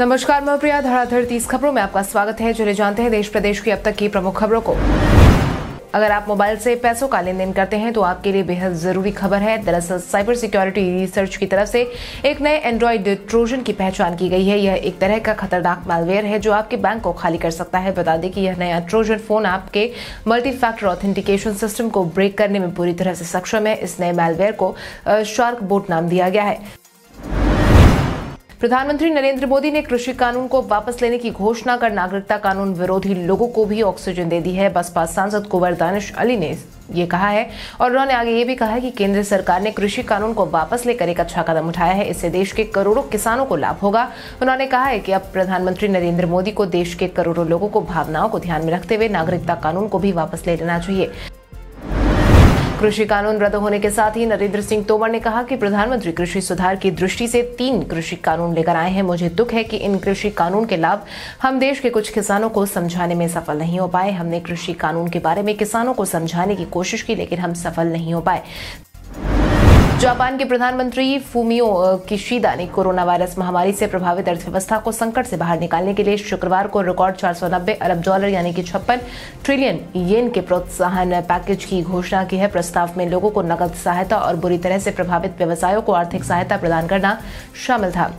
नमस्कार मैं प्रिया, धड़ाधड़ 30 खबरों में आपका स्वागत है। चलिए जानते हैं देश प्रदेश की अब तक की प्रमुख खबरों को। अगर आप मोबाइल से पैसों का लेन देन करते हैं तो आपके लिए बेहद ज़रूरी खबर है। दरअसल साइबर सिक्योरिटी रिसर्च की तरफ से एक नए एंड्रॉयड ट्रोजन की पहचान की गई है। यह एक तरह का खतरनाक मालवेयर है जो आपके बैंक को खाली कर सकता है। बता दें कि यह नया ट्रोजन फ़ोन आपके मल्टी फैक्टर ऑथेंटिकेशन सिस्टम को ब्रेक करने में पूरी तरह से सक्षम है। इस नए मालवेयर को शार्कबॉट नाम दिया गया है। प्रधानमंत्री नरेंद्र मोदी ने कृषि कानून को वापस लेने की घोषणा कर नागरिकता कानून विरोधी लोगों को भी ऑक्सीजन दे दी है। बसपा सांसद कुंवर दानिश अली ने ये कहा है और उन्होंने आगे ये भी कहा है कि केंद्र सरकार ने कृषि कानून को वापस लेकर एक अच्छा कदम उठाया है। इससे देश के करोड़ों किसानों को लाभ होगा। उन्होंने कहा है कि अब प्रधानमंत्री नरेंद्र मोदी को देश के करोड़ों लोगों को भावनाओं को ध्यान में रखते हुए नागरिकता कानून को भी वापस ले लेना चाहिए। कृषि कानून रद्द होने के साथ ही नरेंद्र सिंह तोमर ने कहा कि प्रधानमंत्री कृषि सुधार की दृष्टि से 3 कृषि कानून लेकर आए हैं। मुझे दुख है कि इन कृषि कानून के लाभ हम देश के कुछ किसानों को समझाने में सफल नहीं हो पाए। हमने कृषि कानून के बारे में किसानों को समझाने की कोशिश की लेकिन हम सफल नहीं हो पाए। जापान के प्रधानमंत्री फूमियो किशिदा ने कोरोना वायरस महामारी से प्रभावित अर्थव्यवस्था को संकट से बाहर निकालने के लिए शुक्रवार को रिकॉर्ड 490 अरब डॉलर यानी कि 56 ट्रिलियन येन के प्रोत्साहन पैकेज की घोषणा की है। प्रस्ताव में लोगों को नकद सहायता और बुरी तरह से प्रभावित व्यवसायों को आर्थिक सहायता प्रदान करना शामिल था।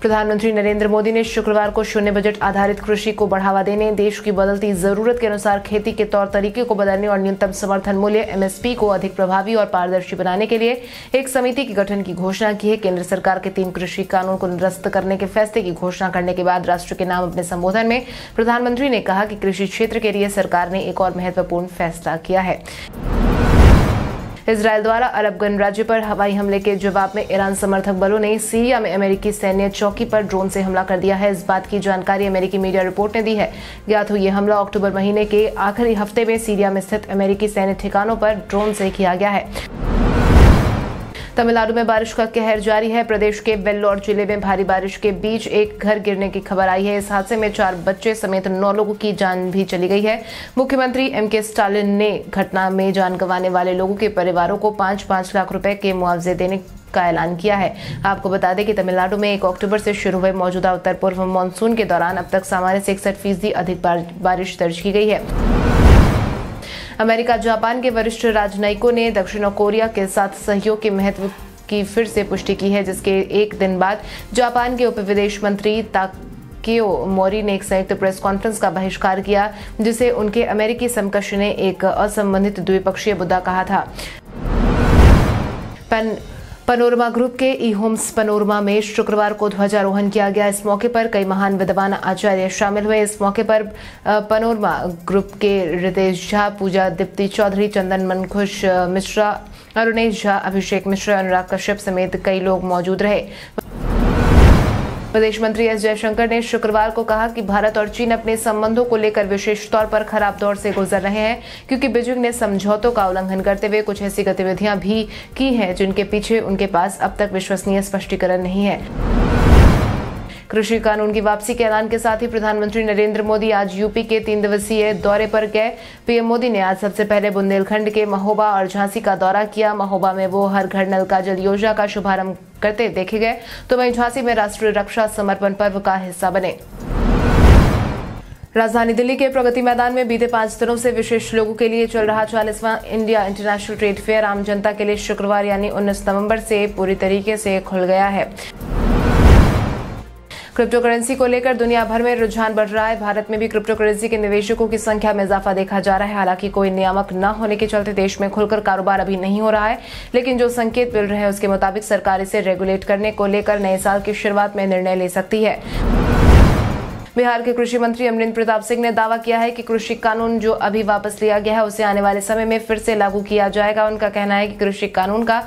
प्रधानमंत्री नरेंद्र मोदी ने शुक्रवार को शून्य बजट आधारित कृषि को बढ़ावा देने, देश की बदलती जरूरत के अनुसार खेती के तौर तरीके को बदलने और न्यूनतम समर्थन मूल्य (MSP) को अधिक प्रभावी और पारदर्शी बनाने के लिए एक समिति के गठन की घोषणा की है। केंद्र सरकार के 3 कृषि कानून को निरस्त करने के फैसले की घोषणा करने के बाद राष्ट्र के नाम अपने संबोधन में प्रधानमंत्री ने कहा कि कृषि क्षेत्र के लिए सरकार ने एक और महत्वपूर्ण फैसला किया है। इजरायल द्वारा अरब गणराज्य पर हवाई हमले के जवाब में ईरान समर्थक बलों ने सीरिया में अमेरिकी सैन्य चौकी पर ड्रोन से हमला कर दिया है। इस बात की जानकारी अमेरिकी मीडिया रिपोर्ट ने दी है। ज्ञात हो ये हमला अक्टूबर महीने के आखिरी हफ्ते में सीरिया में स्थित अमेरिकी सैन्य ठिकानों पर ड्रोन से किया गया है। तमिलनाडु में बारिश का कहर जारी है। प्रदेश के वेल्लोर जिले में भारी बारिश के बीच एक घर गिरने की खबर आई है। इस हादसे में 4 बच्चे समेत 9 लोगों की जान भी चली गई है। मुख्यमंत्री MK स्टालिन ने घटना में जान गंवाने वाले लोगों के परिवारों को 5-5 लाख रुपए के मुआवजे देने का ऐलान किया है। आपको बता दें कि तमिलनाडु में 1 अक्टूबर से शुरू हुए मौजूदा उत्तर पूर्व मानसून के दौरान अब तक सामान्य से 61% अधिक बारिश दर्ज की गई है। अमेरिका जापान के वरिष्ठ राजनयिकों ने दक्षिण कोरिया के साथ सहयोग के महत्व की फिर से पुष्टि की है, जिसके एक दिन बाद जापान के उप विदेश मंत्री ताकेओ मोरी ने एक संयुक्त प्रेस कॉन्फ्रेंस का बहिष्कार किया, जिसे उनके अमेरिकी समकक्ष ने एक असंबंधित द्विपक्षीय मुद्दा कहा था। पनोरमा ग्रुप के ई होम्स पनोरमा में शुक्रवार को ध्वजारोहण किया गया। इस मौके पर कई महान विद्वान आचार्य शामिल हुए। इस मौके पर पनोरमा ग्रुप के रितेश झा, पूजा दीप्ति चौधरी, चंदन मनखुश मिश्रा, अरुणेश झा, अभिषेक मिश्रा, अनुराग कश्यप समेत कई लोग मौजूद रहे। विदेश मंत्री S जयशंकर ने शुक्रवार को कहा कि भारत और चीन अपने संबंधों को लेकर विशेष तौर पर खराब दौर से गुजर रहे हैं, क्योंकि बीजिंग ने समझौतों का उल्लंघन करते हुए कुछ ऐसी गतिविधियां भी की हैं जिनके पीछे उनके पास अब तक विश्वसनीय स्पष्टीकरण नहीं है। कृषि कानून की वापसी के ऐलान के साथ ही प्रधानमंत्री नरेंद्र मोदी आज यूपी के 3 दिवसीय दौरे पर गए। पीएम मोदी ने आज सबसे पहले बुंदेलखंड के महोबा और झांसी का दौरा किया। महोबा में वो हर घर नल का जल योजना का शुभारंभ करते देखे गए, तो वहीं झांसी में राष्ट्रीय रक्षा समर्पण पर्व का हिस्सा बने। राजधानी दिल्ली के प्रगति मैदान में बीते 5 दिनों से विशेष लोगों के लिए चल रहा 40वां इंडिया इंटरनेशनल ट्रेड फेयर आम जनता के लिए शुक्रवार यानी 19 नवम्बर से पूरी तरीके से खुल गया है। क्रिप्टो करेंसी को लेकर दुनिया भर में रुझान बढ़ रहा है। भारत में भी क्रिप्टो करेंसी के निवेशकों की संख्या में इजाफा देखा जा रहा है। हालांकि कोई नियामक न होने के चलते देश में खुलकर कारोबार अभी नहीं हो रहा है, लेकिन जो संकेत मिल रहे हैं उसके मुताबिक सरकार इसे रेगुलेट करने को लेकर नए साल की शुरुआत में निर्णय ले सकती है। बिहार के कृषि मंत्री अमरेंद्र प्रताप सिंह ने दावा किया है कि कृषि कानून जो अभी वापस लिया गया है उसे आने वाले समय में फिर से लागू किया जाएगा। उनका कहना है कि कृषि कानून का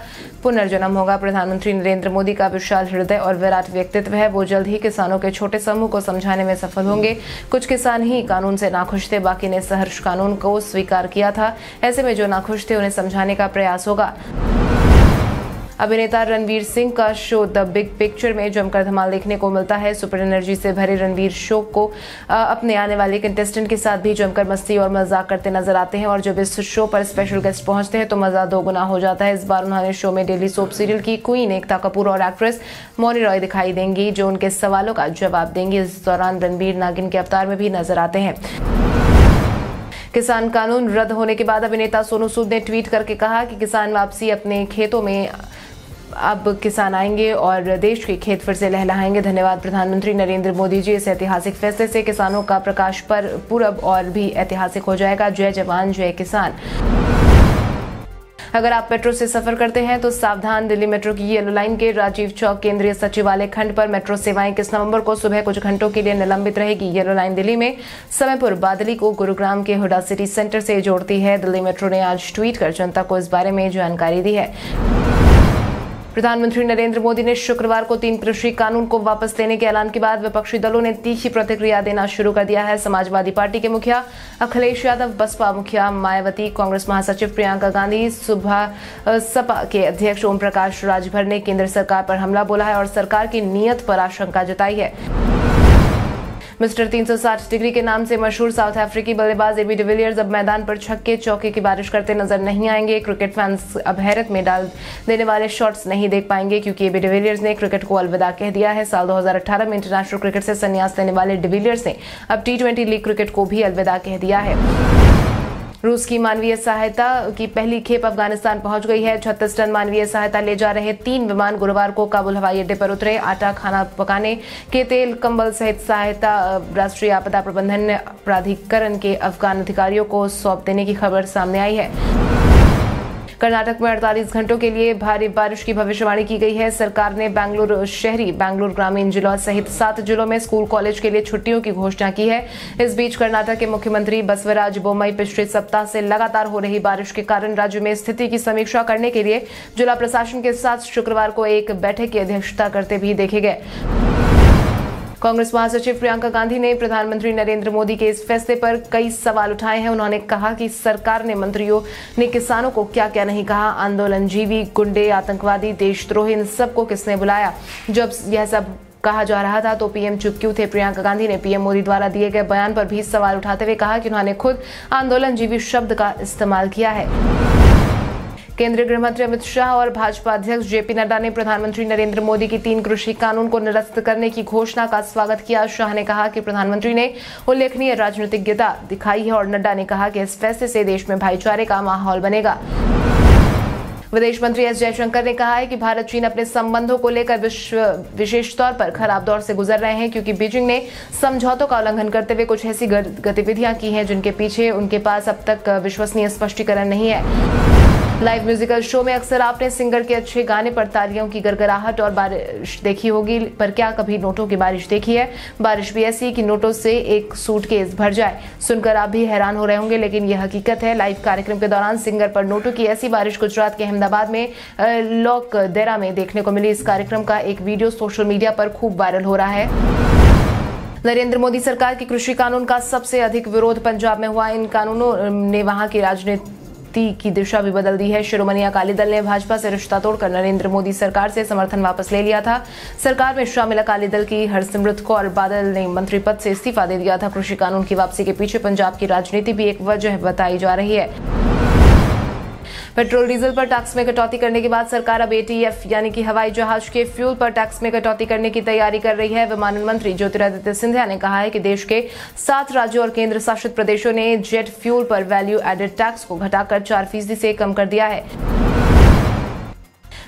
पुनर्जन्म होगा। प्रधानमंत्री नरेंद्र मोदी का विशाल हृदय और विराट व्यक्तित्व है। वो जल्द ही किसानों के छोटे समूह को समझाने में सफल होंगे। कुछ किसान ही कानून से नाखुश थे, बाकी ने सहर्ष कानून को स्वीकार किया था। ऐसे में जो नाखुश थे उन्हें समझाने का प्रयास होगा। अभिनेता रणवीर सिंह का शो द बिग पिक्चर में जमकर धमाल देखने को मिलता है। सुपर एनर्जी से भरे रणवीर शो को अपने आने वाले कंटेस्टेंट के साथ भी जमकर मस्ती और मजाक करते नजर आते हैं, और जब इस शो पर स्पेशल गेस्ट पहुंचते हैं तो मजा दोगुना हो जाता है। इस बार उन्होंने शो में डेली सोप सीरियल की क्वीन एकता कपूर और एक्ट्रेस मौनी रॉय दिखाई देंगी, जो उनके सवालों का जवाब देंगी। इस दौरान रणवीर नागिन के अवतार में भी नजर आते हैं। किसान कानून रद्द होने के बाद अभिनेता सोनू सूद ने ट्वीट करके कहा कि किसान वापसी अपने खेतों में, अब किसान आएंगे और देश के खेत फिर से लहलहाएंगे। धन्यवाद प्रधानमंत्री नरेंद्र मोदी जी, इस ऐतिहासिक फैसले से किसानों का प्रकाश पर्व और भी ऐतिहासिक हो जाएगा। जय जवान जय किसान। अगर आप मेट्रो से सफर करते हैं तो सावधान, दिल्ली मेट्रो की येलो लाइन के राजीव चौक केंद्रीय सचिवालय खंड पर मेट्रो सेवाएं 21 नवंबर को सुबह कुछ घंटों के लिए निलंबित रहेगी। येलो लाइन दिल्ली में समयपुर बादली को गुरुग्राम के हुडा सिटी सेंटर से जोड़ती है। दिल्ली मेट्रो ने आज ट्वीट कर जनता को इस बारे में जानकारी दी है। प्रधानमंत्री नरेंद्र मोदी ने शुक्रवार को 3 कृषि कानून को वापस लेने के ऐलान के बाद विपक्षी दलों ने तीखी प्रतिक्रिया देना शुरू कर दिया है। समाजवादी पार्टी के मुखिया अखिलेश यादव, बसपा मुखिया मायावती, कांग्रेस महासचिव प्रियंका गांधी, सुबह सपा के अध्यक्ष ओम प्रकाश राजभर ने केंद्र सरकार पर हमला बोला है और सरकार की नीयत पर आशंका जताई है। मिस्टर 360 डिग्री के नाम से मशहूर साउथ अफ्रीकी बल्लेबाज एबी डिविलियर्स अब मैदान पर छक्के चौके की बारिश करते नजर नहीं आएंगे। क्रिकेट फैंस अब हैरत में डाल देने वाले शॉट्स नहीं देख पाएंगे, क्योंकि एबी डिविलियर्स ने क्रिकेट को अलविदा कह दिया है। साल 2018 में इंटरनेशनल क्रिकेट से संन्यास लेने वाले डिविलियर्स ने अब T20 लीग क्रिकेट को भी अलविदा कह दिया है। रूस की मानवीय सहायता की पहली खेप अफगानिस्तान पहुंच गई है। 36 टन मानवीय सहायता ले जा रहे 3 विमान गुरुवार को काबुल हवाई अड्डे पर उतरे। आटा, खाना पकाने के तेल, कंबल सहित सहायता राष्ट्रीय आपदा प्रबंधन प्राधिकरण के अफगान अधिकारियों को सौंप देने की खबर सामने आई है। कर्नाटक में 48 घंटों के लिए भारी बारिश की भविष्यवाणी की गई है। सरकार ने बेंगलुरु शहरी, बेंगलुरु ग्रामीण जिलों सहित 7 जिलों में स्कूल कॉलेज के लिए छुट्टियों की घोषणा की है। इस बीच कर्नाटक के मुख्यमंत्री बसवराज बोम्मई पिछले सप्ताह से लगातार हो रही बारिश के कारण राज्य में स्थिति की समीक्षा करने के लिए जिला प्रशासन के साथ शुक्रवार को एक बैठक की अध्यक्षता करते भी देखे गए। कांग्रेस महासचिव प्रियंका गांधी ने प्रधानमंत्री नरेंद्र मोदी के इस फैसले पर कई सवाल उठाए हैं। उन्होंने कहा कि सरकार ने मंत्रियों ने किसानों को क्या क्या नहीं कहा। आंदोलनजीवी, गुंडे, आतंकवादी, देशद्रोह, इन सबको किसने बुलाया। जब यह सब कहा जा रहा था तो पीएम चुप क्यों थे। प्रियंका गांधी ने पीएम मोदी द्वारा दिए गए बयान पर भी सवाल उठाते हुए कहा कि उन्होंने खुद आंदोलनजीवी शब्द का इस्तेमाल किया है। केंद्रीय गृह मंत्री अमित शाह और भाजपा अध्यक्ष जेपी नड्डा ने प्रधानमंत्री नरेंद्र मोदी की 3 कृषि कानून को निरस्त करने की घोषणा का स्वागत किया। शाह ने कहा कि प्रधानमंत्री ने उल्लेखनीय राजनीतिज्ञता दिखाई है, और नड्डा ने कहा कि इस फैसले से देश में भाईचारे का माहौल बनेगा। विदेश मंत्री एस जयशंकर ने कहा है कि भारत चीन अपने संबंधों को लेकर विशेष तौर पर खराब दौर से गुजर रहे हैं, क्योंकि बीजिंग ने समझौतों का उल्लंघन करते हुए कुछ ऐसी गतिविधियां की हैं जिनके पीछे उनके पास अब तक विश्वसनीय स्पष्टीकरण नहीं है। लाइव म्यूजिकल शो में अक्सर आपने सिंगर के अच्छे गाने पर तालियों की गड़गड़ाहट और बारिश देखी होगी, पर क्या कभी नोटों की बारिश देखी है। बारिश भी ऐसी कि नोटों से एक सूटकेस भर जाए। सुनकर आप भी हैरान हो रहे होंगे, लेकिन यह हकीकत है। लाइव कार्यक्रम के दौरान सिंगर पर नोटों की ऐसी बारिश गुजरात के अहमदाबाद में लॉक देरा में देखने को मिली। इस कार्यक्रम का एक वीडियो सोशल मीडिया पर खूब वायरल हो रहा है। नरेंद्र मोदी सरकार के कृषि कानून का सबसे अधिक विरोध पंजाब में हुआ। इन कानूनों ने वहां की राजनीति की दिशा भी बदल दी है। शिरोमणि अकाली दल ने भाजपा से रिश्ता तोड़कर नरेंद्र मोदी सरकार से समर्थन वापस ले लिया था। सरकार में शामिल अकाली दल की हरसिमरत कौर बादल ने मंत्री पद से इस्तीफा दे दिया था। कृषि कानून की वापसी के पीछे पंजाब की राजनीति भी एक वजह बताई जा रही है। पेट्रोल डीजल पर टैक्स में कटौती करने के बाद सरकार अब ATF यानी कि हवाई जहाज के फ्यूल पर टैक्स में कटौती करने की तैयारी कर रही है। विमानन मंत्री ज्योतिरादित्य सिंधिया ने कहा है कि देश के 7 राज्यों और केंद्र शासित प्रदेशों ने जेट फ्यूल पर वैल्यू एडेड टैक्स को घटाकर 4% से कम कर दिया है।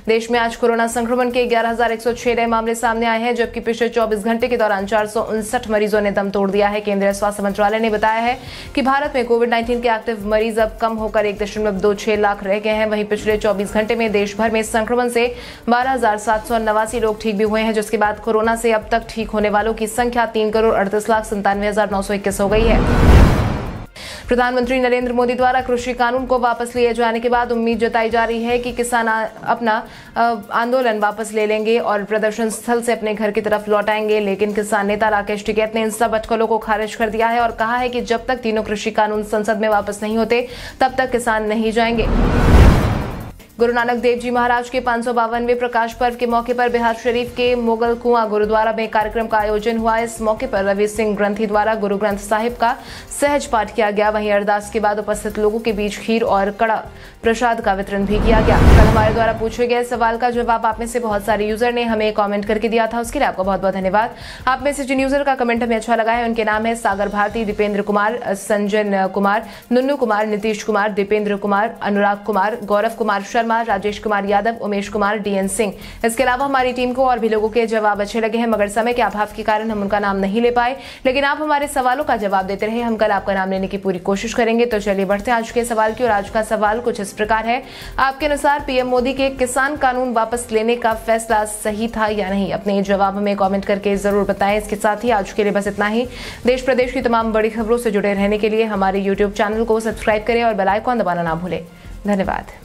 देश में आज कोरोना संक्रमण के 11,106 नए मामले सामने आए हैं, जबकि पिछले 24 घंटे के दौरान 459 मरीजों ने दम तोड़ दिया है। केंद्रीय स्वास्थ्य मंत्रालय ने बताया है कि भारत में कोविड-19 के एक्टिव मरीज अब कम होकर 1.26 लाख रह गए हैं। वहीं पिछले 24 घंटे में देश भर में संक्रमण से 12,789 लोग ठीक भी हुए हैं, जिसके बाद कोरोना से अब तक ठीक होने वालों की संख्या 3,38,97,921 हो गई है। प्रधानमंत्री नरेंद्र मोदी द्वारा कृषि कानून को वापस लिए जाने के बाद उम्मीद जताई जा रही है कि किसान अपना आंदोलन वापस ले लेंगे और प्रदर्शन स्थल से अपने घर की तरफ लौट आएंगे। लेकिन किसान नेता राकेश टिकैत ने इन सब अटकलों को खारिज कर दिया है और कहा है कि जब तक तीनों कृषि कानून संसद में वापस नहीं होते तब तक किसान नहीं जाएंगे। गुरु नानक देव जी महाराज के 552वें प्रकाश पर्व के मौके पर बिहार शरीफ के मुगल कुआं गुरुद्वारा में कार्यक्रम का आयोजन हुआ। इस मौके पर रवि सिंह ग्रंथी द्वारा गुरु ग्रंथ साहिब का सहज पाठ किया गया। वहीं अरदास के बाद उपस्थित लोगों के बीच खीर और कड़ा प्रसाद का वितरण भी किया गया। कल हमारे द्वारा पूछे गए सवाल का जवाब आप में से बहुत सारे यूजर ने हमें कमेंट करके दिया था, उसके लिए आपको बहुत बहुत धन्यवाद। आप में से जिन यूजर का कमेंट हमें अच्छा लगा है उनके नाम है सागर भारती, दीपेंद्र कुमार, संजन कुमार, नुन्नू कुमार, नीतीश कुमार, दीपेंद्र कुमार, अनुराग कुमार, गौरव कुमार, राजेश कुमार यादव, उमेश कुमार, डीएन सिंह। इसके अलावा हमारी टीम को और भी लोगों के जवाब अच्छे लगे हैं, मगर समय के अभाव के कारण हम उनका नाम नहीं ले पाए, लेकिन आप हमारे सवालों का जवाब देते रहे। हम कल आपका नाम लेने की पूरी कोशिश करेंगे। तो चलिए बढ़ते हैं आज के सवाल की ओर। आज का सवाल कुछ इस प्रकार है, आपके अनुसार पीएम मोदी के किसान कानून वापस लेने का फैसला सही था या नहीं? अपने जवाब हमें कॉमेंट करके जरूर बताएं। इसके साथ ही आज के लिए बस इतना ही। देश प्रदेश की तमाम बड़ी खबरों से जुड़े रहने के लिए हमारे यूट्यूब चैनल को सब्सक्राइब करें और बेल आइकॉन दबाना ना भूलें। धन्यवाद।